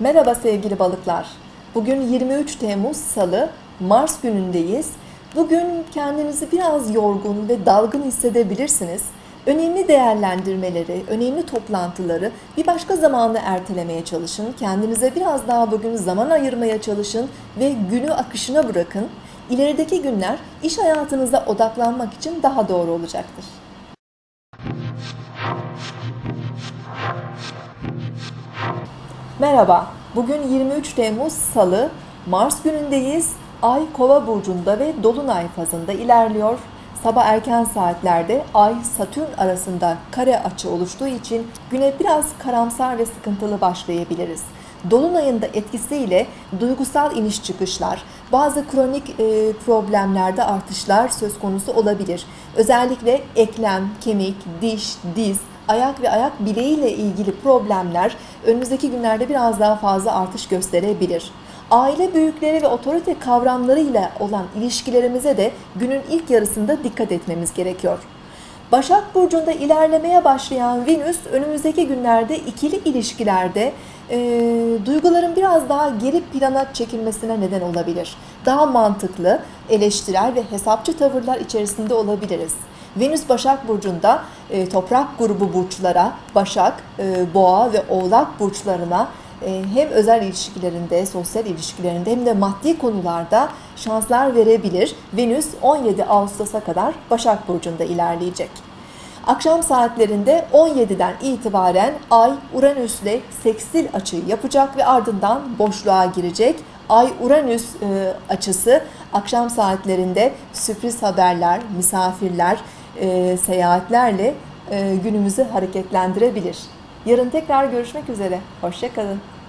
Merhaba sevgili balıklar. Bugün 23 Temmuz Salı, Mars günündeyiz. Bugün kendinizi biraz yorgun ve dalgın hissedebilirsiniz. Önemli değerlendirmeleri, önemli toplantıları bir başka zamana ertelemeye çalışın. Kendinize biraz daha bugün zaman ayırmaya çalışın ve günü akışına bırakın. İlerideki günler iş hayatınıza odaklanmak için daha doğru olacaktır. Merhaba, bugün 23 Temmuz Salı, Mars günündeyiz. Ay Kova burcunda ve Dolunay fazında ilerliyor. Sabah erken saatlerde Ay Satürn arasında kare açı oluştuğu için güne biraz karamsar ve sıkıntılı başlayabiliriz. Dolunay'ın da etkisiyle duygusal iniş çıkışlar, bazı kronik problemlerde artışlar söz konusu olabilir. Özellikle eklem, kemik, diş, diz, ayak ve ayak bileğiyle ilgili problemler önümüzdeki günlerde biraz daha fazla artış gösterebilir. Aile büyükleri ve otorite kavramlarıyla olan ilişkilerimize de günün ilk yarısında dikkat etmemiz gerekiyor. Başak burcunda ilerlemeye başlayan Venüs önümüzdeki günlerde ikili ilişkilerde duyguların biraz daha geri plana çekilmesine neden olabilir. Daha mantıklı, eleştirel ve hesapçı tavırlar içerisinde olabiliriz. Venüs Başak burcunda toprak grubu burçlara, Başak, Boğa ve Oğlak burçlarına hem özel ilişkilerinde, sosyal ilişkilerinde hem de maddi konularda şanslar verebilir. Venüs 17 Ağustos'a kadar Başak burcunda ilerleyecek. Akşam saatlerinde 17'den itibaren Ay Uranüs ile seksil açıyı yapacak ve ardından boşluğa girecek. Ay Uranüs açısı akşam saatlerinde sürpriz haberler, misafirler, seyahatlerle günümüzü hareketlendirebilir. Yarın tekrar görüşmek üzere. Hoşça kalın.